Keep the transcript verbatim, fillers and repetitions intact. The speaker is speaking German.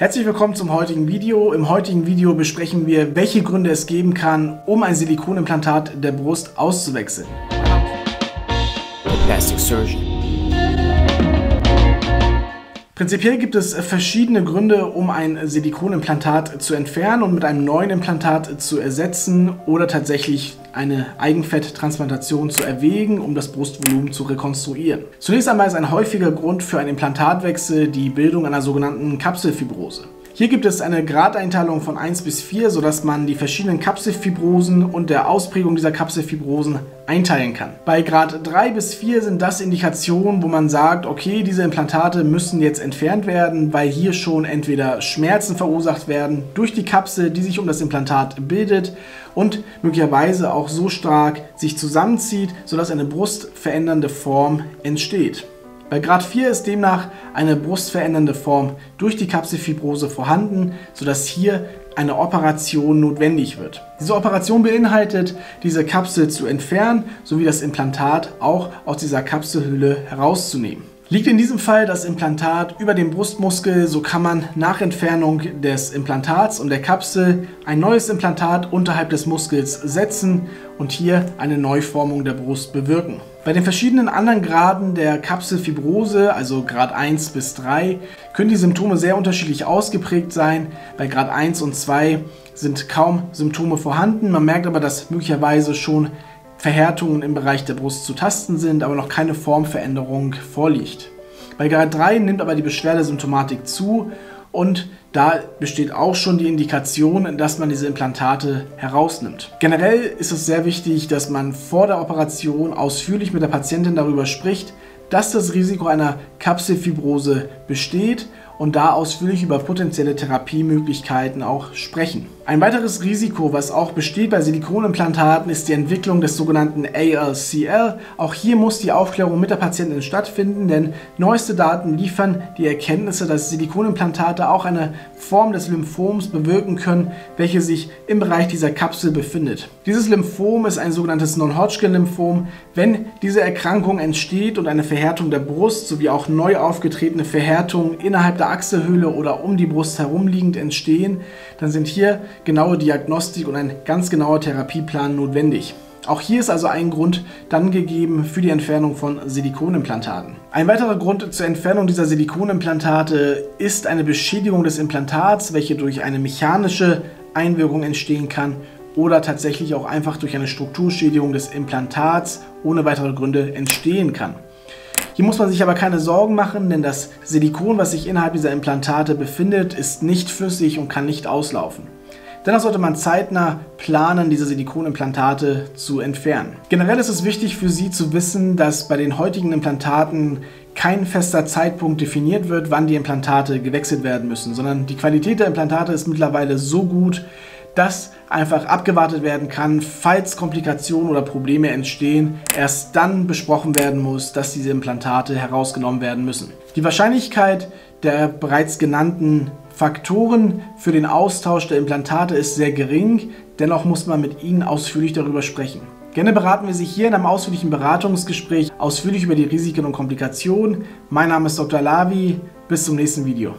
Herzlich willkommen zum heutigen Video. Im heutigen Video besprechen wir, welche Gründe es geben kann, um ein Silikonimplantat der Brust auszuwechseln. The Plastic Surgeon. Prinzipiell gibt es verschiedene Gründe, um ein Silikonimplantat zu entfernen und mit einem neuen Implantat zu ersetzen oder tatsächlich eine Eigenfetttransplantation zu erwägen, um das Brustvolumen zu rekonstruieren. Zunächst einmal ist ein häufiger Grund für einen Implantatwechsel die Bildung einer sogenannten Kapselfibrose. Hier gibt es eine Gradeinteilung von eins bis vier, sodass man die verschiedenen Kapselfibrosen und der Ausprägung dieser Kapselfibrosen einteilen kann. Bei Grad drei bis vier sind das Indikationen, wo man sagt, okay, diese Implantate müssen jetzt entfernt werden, weil hier schon entweder Schmerzen verursacht werden durch die Kapsel, die sich um das Implantat bildet und möglicherweise auch so stark sich zusammenzieht, sodass eine brustverändernde Form entsteht. Bei Grad vier ist demnach eine brustverändernde Form durch die Kapselfibrose vorhanden, sodass hier eine Operation notwendig wird. Diese Operation beinhaltet, diese Kapsel zu entfernen, sowie das Implantat auch aus dieser Kapselhülle herauszunehmen. Liegt in diesem Fall das Implantat über dem Brustmuskel, so kann man nach Entfernung des Implantats und der Kapsel ein neues Implantat unterhalb des Muskels setzen und hier eine Neuformung der Brust bewirken. Bei den verschiedenen anderen Graden der Kapselfibrose, also Grad eins bis drei, können die Symptome sehr unterschiedlich ausgeprägt sein. Bei Grad eins und zwei sind kaum Symptome vorhanden, man merkt aber, dass möglicherweise schon Verhärtungen im Bereich der Brust zu tasten sind, aber noch keine Formveränderung vorliegt. Bei Grad drei nimmt aber die Beschwerdesymptomatik zu und da besteht auch schon die Indikation, dass man diese Implantate herausnimmt. Generell ist es sehr wichtig, dass man vor der Operation ausführlich mit der Patientin darüber spricht, dass das Risiko einer Kapselfibrose besteht und da ausführlich über potenzielle Therapiemöglichkeiten auch sprechen. Ein weiteres Risiko, was auch besteht bei Silikonimplantaten, ist die Entwicklung des sogenannten A L C L. Auch hier muss die Aufklärung mit der Patientin stattfinden, denn neueste Daten liefern die Erkenntnisse, dass Silikonimplantate auch eine Form des Lymphoms bewirken können, welche sich im Bereich dieser Kapsel befindet. Dieses Lymphom ist ein sogenanntes Non-Hodgkin-Lymphom. Wenn diese Erkrankung entsteht und eine Verhärtung der Brust sowie auch neu aufgetretene Verhärtungen innerhalb der Achselhöhle oder um die Brust herumliegend entstehen, dann sind hier genaue Diagnostik und ein ganz genauer Therapieplan notwendig. Auch hier ist also ein Grund dann gegeben für die Entfernung von Silikonimplantaten. Ein weiterer Grund zur Entfernung dieser Silikonimplantate ist eine Beschädigung des Implantats, welche durch eine mechanische Einwirkung entstehen kann oder tatsächlich auch einfach durch eine Strukturschädigung des Implantats ohne weitere Gründe entstehen kann. Hier muss man sich aber keine Sorgen machen, denn das Silikon, was sich innerhalb dieser Implantate befindet, ist nicht flüssig und kann nicht auslaufen. Dennoch sollte man zeitnah planen, diese Silikonimplantate zu entfernen. Generell ist es wichtig für Sie zu wissen, dass bei den heutigen Implantaten kein fester Zeitpunkt definiert wird, wann die Implantate gewechselt werden müssen, sondern die Qualität der Implantate ist mittlerweile so gut, dass einfach abgewartet werden kann, falls Komplikationen oder Probleme entstehen, erst dann besprochen werden muss, dass diese Implantate herausgenommen werden müssen. Die Wahrscheinlichkeit der bereits genannten Faktoren für den Austausch der Implantate ist sehr gering, dennoch muss man mit ihnen ausführlich darüber sprechen. Gerne beraten wir Sie hier in einem ausführlichen Beratungsgespräch ausführlich über die Risiken und Komplikationen. Mein Name ist Doktor Alawi, bis zum nächsten Video.